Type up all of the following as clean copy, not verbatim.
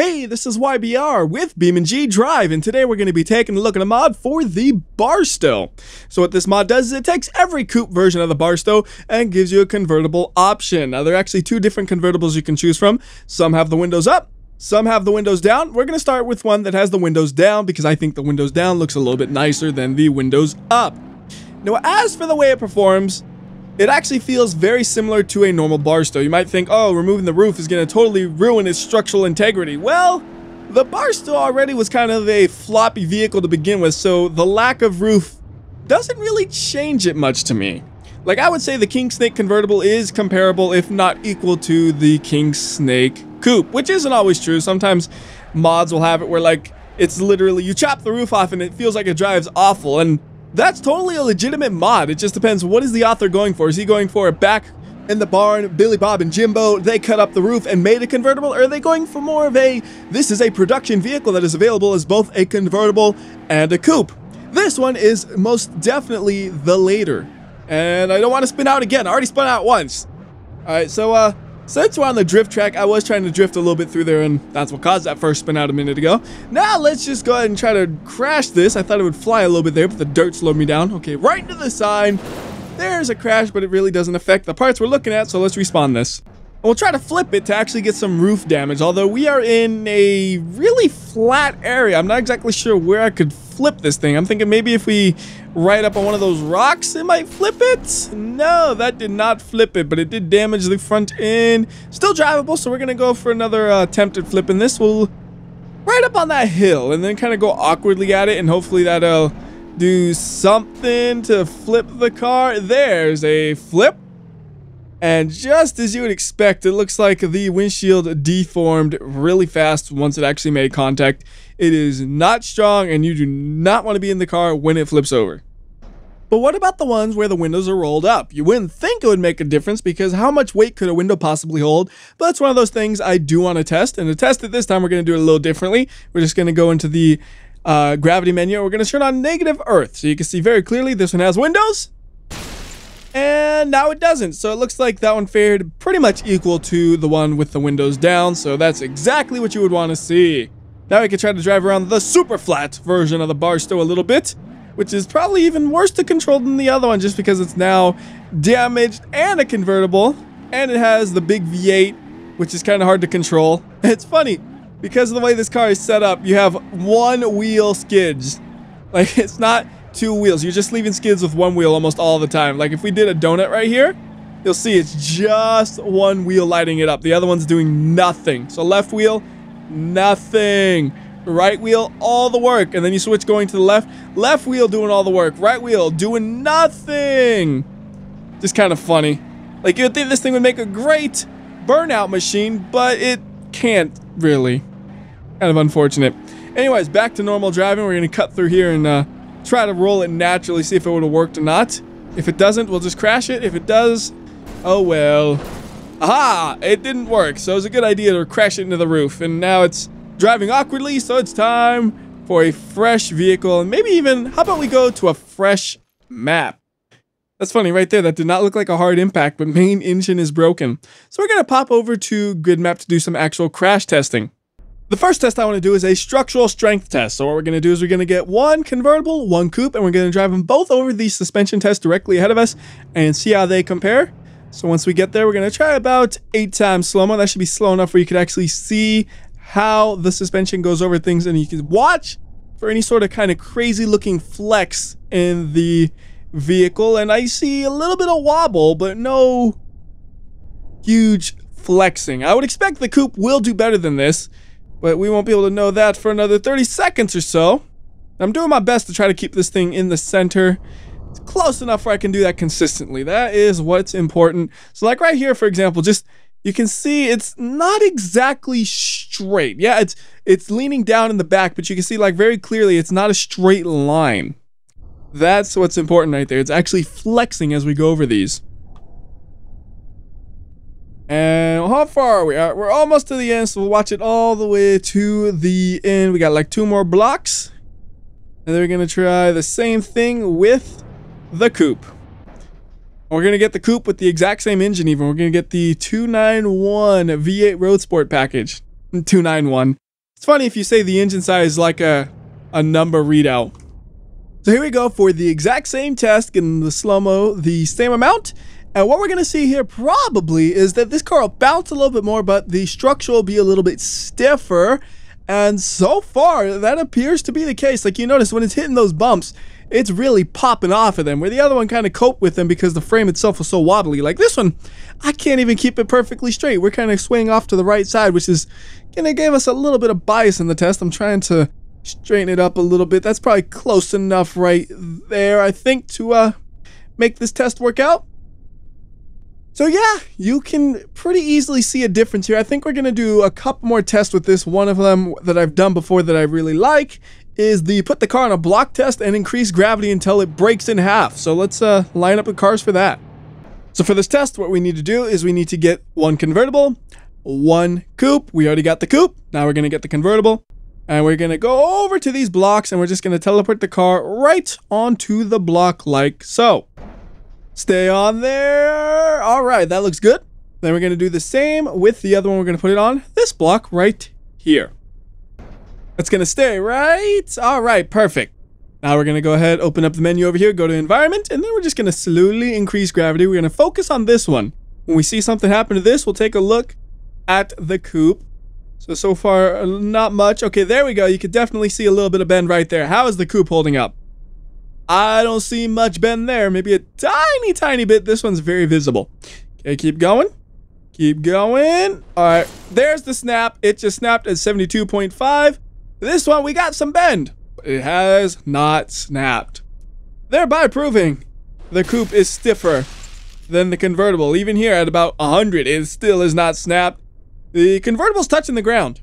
Hey, this is YBR with BeamNG Drive, and today we're going to be taking a look at a mod for the Barstow. So what this mod does is it takes every coupe version of the Barstow and gives you a convertible option. Now, there are actually two different convertibles you can choose from. Some have the windows up, some have the windows down. We're going to start with one that has the windows down because I think the windows down looks a little bit nicer than the windows up. Now, as for the way it performs, it actually feels very similar to a normal Barstow. You might think, oh, removing the roof is going to totally ruin its structural integrity. Well, the Barstow already was kind of a floppy vehicle to begin with, so the lack of roof doesn't really change it much to me. Like, I would say the Kingsnake convertible is comparable, if not equal, to the Kingsnake coupe, which isn't always true. Sometimes mods will have it where, like, it's literally, you chop the roof off and it feels like it drives awful, and that's totally a legitimate mod. It just depends, what is the author going for? Is he going for it back in the barn, Billy Bob and Jimbo, they cut up the roof and made a convertible? Or are they going for more of a, this is a production vehicle that is available as both a convertible and a coupe? This one is most definitely the later. And I don't want to spin out again. I already spun out once. All right, so since we're on the drift track, I was trying to drift a little bit through there, and that's what caused that first spin out a minute ago. Now let's just go ahead and try to crash this. I thought it would fly a little bit there, but the dirt slowed me down. Okay, right into the sign. There's a crash, but it really doesn't affect the parts we're looking at, so let's respawn this. And we'll try to flip it to actually get some roof damage, although we are in a really flat area. I'm not exactly sure where I could flip this thing. I'm thinking maybe if we ride up on one of those rocks, it might flip it. No, that did not flip it, but it did damage the front end. Still drivable, so we're gonna go for another attempt at flipping this. We'll ride up on that hill and then kind of go awkwardly at it, and hopefully that'll do something to flip the car. There's a flip, and just as you would expect, it looks like the windshield deformed really fast once it actually made contact. It is not strong, and you do not want to be in the car when it flips over. But what about the ones where the windows are rolled up? You wouldn't think it would make a difference, because how much weight could a window possibly hold? But that's one of those things I do want to test, and to test it this time, we're going to do it a little differently. We're just going to go into the gravity menu. We're going to turn on negative earth, so you can see very clearly this one has windows. And now it doesn't, so it looks like that one fared pretty much equal to the one with the windows down, so that's exactly what you would want to see. Now we can try to drive around the super flat version of the Barstow a little bit, which is probably even worse to control than the other one, just because it's now damaged and a convertible, and it has the big V8, which is kind of hard to control. It's funny, because of the way this car is set up, you have one wheel skids. Like, it's not two wheels. You're just leaving skids with one wheel almost all the time. Like, if we did a donut right here, you'll see it's just one wheel lighting it up. The other one's doing nothing. So left wheel, nothing. Right wheel, all the work. And then you switch going to the left. Left wheel doing all the work. Right wheel doing nothing. Just kind of funny. Like, you'd think this thing would make a great burnout machine, but it can't really. Kind of unfortunate. Anyways, back to normal driving. We're going to cut through here and try to roll it naturally, see if it would have worked or not. If it doesn't, we'll just crash it. If it does, oh well. Aha! It didn't work, so it was a good idea to crash it into the roof. And now it's driving awkwardly, so it's time for a fresh vehicle. And maybe even, how about we go to a fresh map? That's funny, right there. That did not look like a hard impact, but main engine is broken. So we're going to pop over to Gridmap to do some actual crash testing. The first test I want to do is a structural strength test. So what we're going to do is we're going to get one convertible, one coupe, and we're going to drive them both over the suspension test directly ahead of us and see how they compare. So once we get there, we're going to try about 8 times slow-mo. That should be slow enough where you could actually see how the suspension goes over things, and you can watch for any sort of kind of crazy looking flex in the vehicle. And I see a little bit of wobble, but no huge flexing. I would expect the coupe will do better than this, but we won't be able to know that for another 30 seconds or so. I'm doing my best to try to keep this thing in the center. It's close enough where I can do that consistently. That is what's important. So like right here, for example, just, you can see it's not exactly straight. Yeah, it's leaning down in the back, but you can see, like, very clearly it's not a straight line. That's what's important right there. It's actually flexing as we go over these. And how far are we? We're almost to the end, so we'll watch it all the way to the end. We got like 2 more blocks. And then we're going to try the same thing with the coupe. We're going to get the coupe with the exact same engine even. We're going to get the 291 V8 Road Sport package. 291. It's funny if you say the engine side is like a number readout. So here we go for the exact same test, getting the slow-mo the same amount. And what we're going to see here probably is that this car will bounce a little bit more, but the structure will be a little bit stiffer. And so far, that appears to be the case. Like, you notice when it's hitting those bumps, it's really popping off of them, where the other one kind of coped with them because the frame itself was so wobbly. Like this one, I can't even keep it perfectly straight. We're kind of swaying off to the right side, which is going to give us a little bit of bias in the test. I'm trying to straighten it up a little bit. That's probably close enough right there, I think, to make this test work out. So yeah, you can pretty easily see a difference here. I think we're going to do a couple more tests with this. One of them that I've done before that I really like is the put the car on a block test and increase gravity until it breaks in half. So let's line up the cars for that. So for this test, what we need to do is we need to get one convertible, one coupe. We already got the coupe. Now we're going to get the convertible. And we're going to go over to these blocks and we're just going to teleport the car right onto the block like so. Stay on there. All right, that looks good. Then we're going to do the same with the other one. We're going to put it on this block right here. That's going to stay, right? All right, perfect. Now we're going to go ahead, open up the menu over here, go to environment, and then we're just going to slowly increase gravity. We're going to focus on this one. When we see something happen to this, we'll take a look at the coupe. So far, not much. Okay, there we go. You could definitely see a little bit of bend right there. How is the coupe holding up? I don't see much bend there. Maybe a tiny, tiny bit. This one's very visible. Okay, keep going. Keep going. All right, there's the snap. It just snapped at 72.5. This one, we got some bend, but it has not snapped. Thereby proving the coupe is stiffer than the convertible. Even here at about 100, it still is not snapped. The convertible's touching the ground.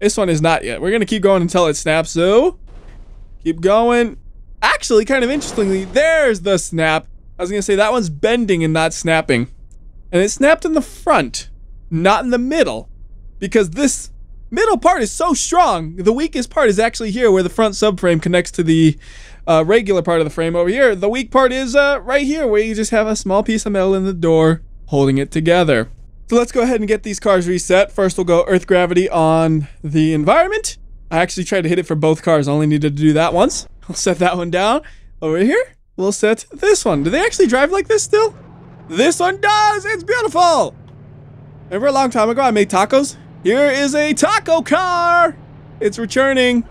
This one is not yet. We're going to keep going until it snaps, so keep going. Actually, kind of interestingly, there's the snap. I was going to say that one's bending and not snapping. And it snapped in the front, not in the middle. Because this middle part is so strong, the weakest part is actually here where the front subframe connects to the regular part of the frame over here. The weak part is right here where you just have a small piece of metal in the door holding it together. So let's go ahead and get these cars reset. First, we'll go Earth Gravity on the environment. I actually tried to hit it for both cars. I only needed to do that once. We'll set that one down. Over here, we'll set this one. Do they actually drive like this still? This one does! It's beautiful! Remember a long time ago I made tacos? Here is a taco car! It's returning.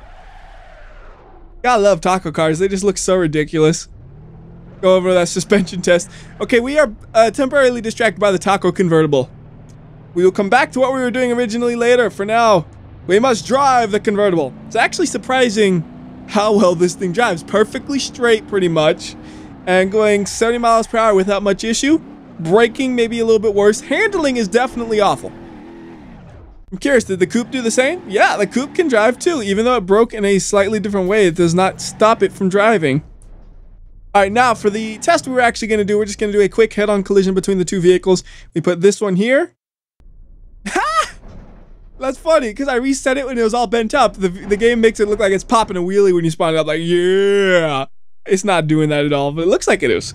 Gotta love taco cars. They just look so ridiculous. Go over that suspension test. Okay, we are temporarily distracted by the taco convertible. We will come back to what we were doing originally later. For now, we must drive the convertible. It's actually surprising how well this thing drives. Perfectly straight, pretty much, and going 70 miles per hour without much issue. Braking maybe a little bit worse. Handling is definitely awful. I'm curious, did the coupe do the same? Yeah, the coupe can drive too. Even though it broke in a slightly different way, it does not stop it from driving. All right, now for the test we were actually going to do, we're just going to do a quick head-on collision between the two vehicles. We put this one here. That's funny, because I reset it when it was all bent up. The game makes it look like it's popping a wheelie when you spawn it up. Like, yeah. It's not doing that at all, but it looks like it is.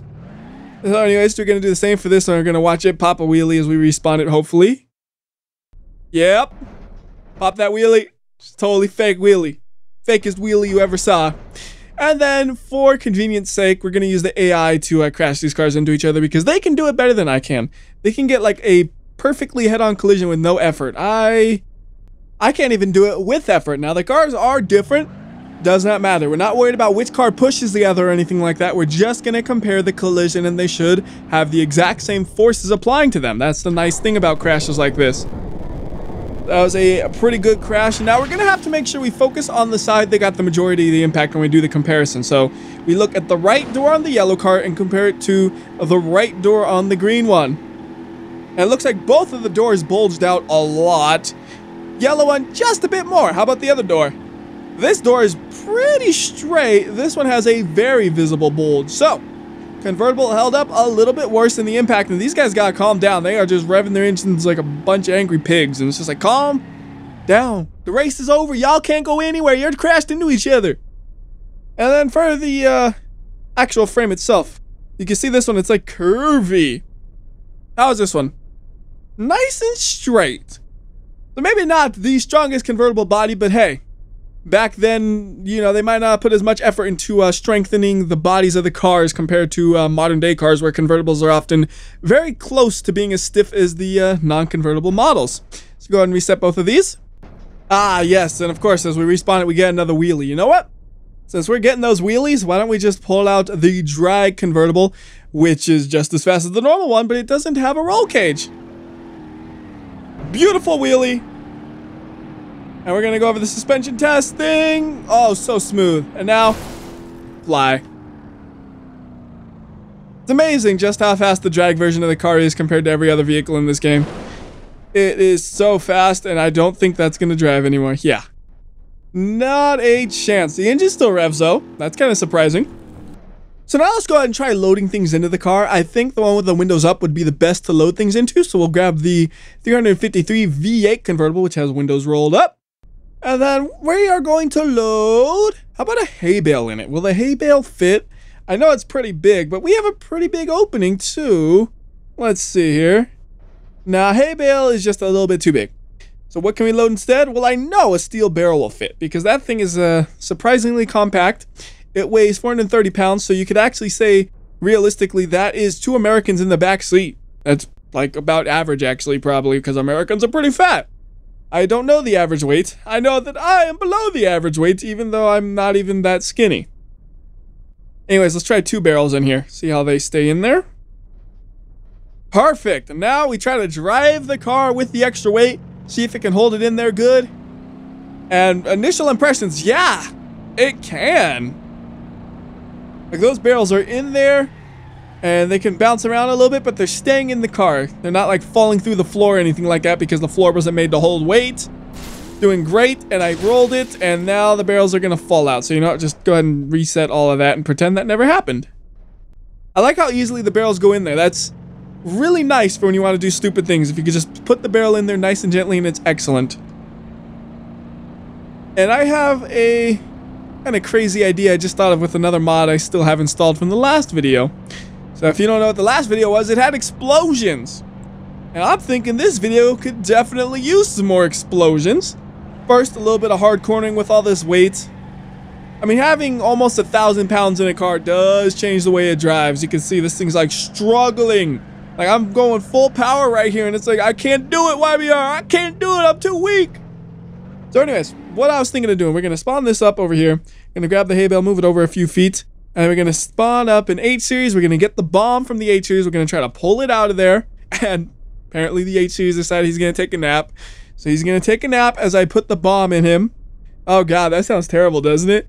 So anyways, we're going to do the same for this one. We're going to watch it pop a wheelie as we respawn it, hopefully. Yep. Pop that wheelie. It's totally fake wheelie. Fakest wheelie you ever saw. And then, for convenience sake, we're going to use the AI to crash these cars into each other because they can do it better than I can. They can get, like, a perfectly head-on collision with no effort. I can't even do it with effort. Now, the cars are different. Does not matter. We're not worried about which car pushes the other or anything like that. We're just going to compare the collision, and they should have the exact same forces applying to them. That's the nice thing about crashes like this. That was a pretty good crash. Now, we're going to have to make sure we focus on the side that got the majority of the impact when we do the comparison. So, we look at the right door on the yellow car and compare it to the right door on the green one. And it looks like both of the doors bulged out a lot. Yellow one just a bit more. How about the other door? This door is pretty straight. This one has a very visible bulge. So, convertible held up a little bit worse than the impact. And these guys gotta calm down. They are just revving their engines like a bunch of angry pigs. And it's just like, calm down. The race is over. Y'all can't go anywhere. You're crashed into each other. And then for the actual frame itself, you can see this one. It's like curvy. How is this one? Nice and straight. So maybe not the strongest convertible body, but hey, back then, you know, they might not put as much effort into strengthening the bodies of the cars compared to modern day cars, where convertibles are often very close to being as stiff as the non-convertible models. So go ahead and reset both of these. Ah, yes, and of course, as we respawn it, we get another wheelie. You know what? Since we're getting those wheelies, why don't we just pull out the drag convertible, which is just as fast as the normal one, but it doesn't have a roll cage. Beautiful wheelie. And we're gonna go over the suspension test thing. Oh, so smooth. And now, fly. It's amazing just how fast the drag version of the car is compared to every other vehicle in this game. It is so fast, and I don't think that's gonna drive anymore. Yeah. Not a chance. The engine still revs, though. That's kind of surprising. So now let's go ahead and try loading things into the car. I think the one with the windows up would be the best to load things into, so we'll grab the 353 V8 convertible, which has windows rolled up. And then we are going to load, how about a hay bale in it? Will the hay bale fit? I know it's pretty big, but we have a pretty big opening too. Let's see here. Now, hay bale is just a little bit too big. So what can we load instead? Well, I know a steel barrel will fit, because that thing is surprisingly compact. It weighs 430 pounds, so you could actually say, realistically, that is 2 Americans in the back seat. That's like about average, actually, probably, because Americans are pretty fat. I don't know the average weight. I know that I am below the average weight, even though I'm not even that skinny. Anyways, let's try 2 barrels in here. See how they stay in there. Perfect. And now we try to drive the car with the extra weight. See if it can hold it in there good. And initial impressions, yeah, it can. Like, those barrels are in there, and they can bounce around a little bit, but they're staying in the car. They're not, like, falling through the floor or anything like that, because the floor wasn't made to hold weight. Doing great, and I rolled it, and now the barrels are going to fall out. So, you know what, just go ahead and reset all of that and pretend that never happened. I like how easily the barrels go in there. That's really nice for when you want to do stupid things. If you could just put the barrel in there nice and gently, and it's excellent. And I have a kind of crazy idea I just thought of with another mod I still have installed from the last video. So if you don't know what the last video was, it had explosions. And I'm thinking this video could definitely use some more explosions. First, a little bit of hard cornering with all this weight. I mean, having almost 1,000 pounds in a car does change the way it drives. You can see this thing's like struggling. Like, I'm going full power right here, and it's like, I can't do it, YBR. I can't do it. I'm too weak. So anyways, what I was thinking of doing, we're going to spawn this up over here. Going to grab the hay bale, move it over a few feet, and we're going to spawn up an H-Series. We're going to get the bomb from the H-Series. We're going to try to pull it out of there, and apparently the H-Series decided he's going to take a nap. So he's going to take a nap as I put the bomb in him. Oh, God, that sounds terrible, doesn't it?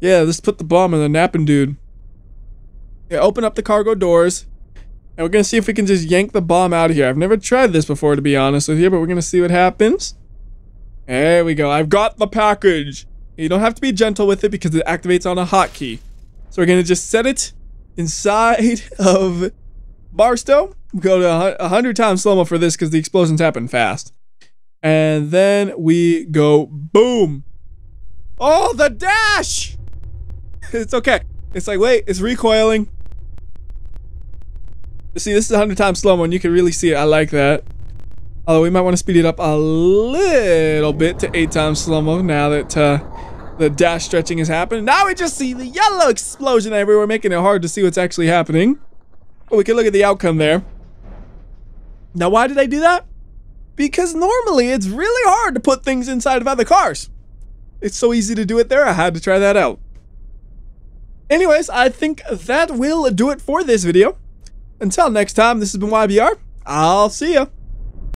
Yeah, let's put the bomb in the napping dude. Yeah, open up the cargo doors, and we're going to see if we can just yank the bomb out of here. I've never tried this before, to be honest with you, but we're going to see what happens. There we go. I've got the package. You don't have to be gentle with it because it activates on a hotkey. So we're going to just set it inside of Barstow. Go to 100 times slow-mo for this because the explosions happen fast. And then we go boom. Oh, the dash! It's okay. It's like, wait, it's recoiling. See, this is 100 times slow-mo and you can really see it. I like that. Although we might want to speed it up a little bit to 8 times slow-mo now that the dash stretching has happened. Now we just see the yellow explosion everywhere, making it hard to see what's actually happening. But we can look at the outcome there. Now, why did I do that? Because normally it's really hard to put things inside of other cars. It's so easy to do it there, I had to try that out. Anyways, I think that will do it for this video. Until next time, this has been YBR. I'll see ya.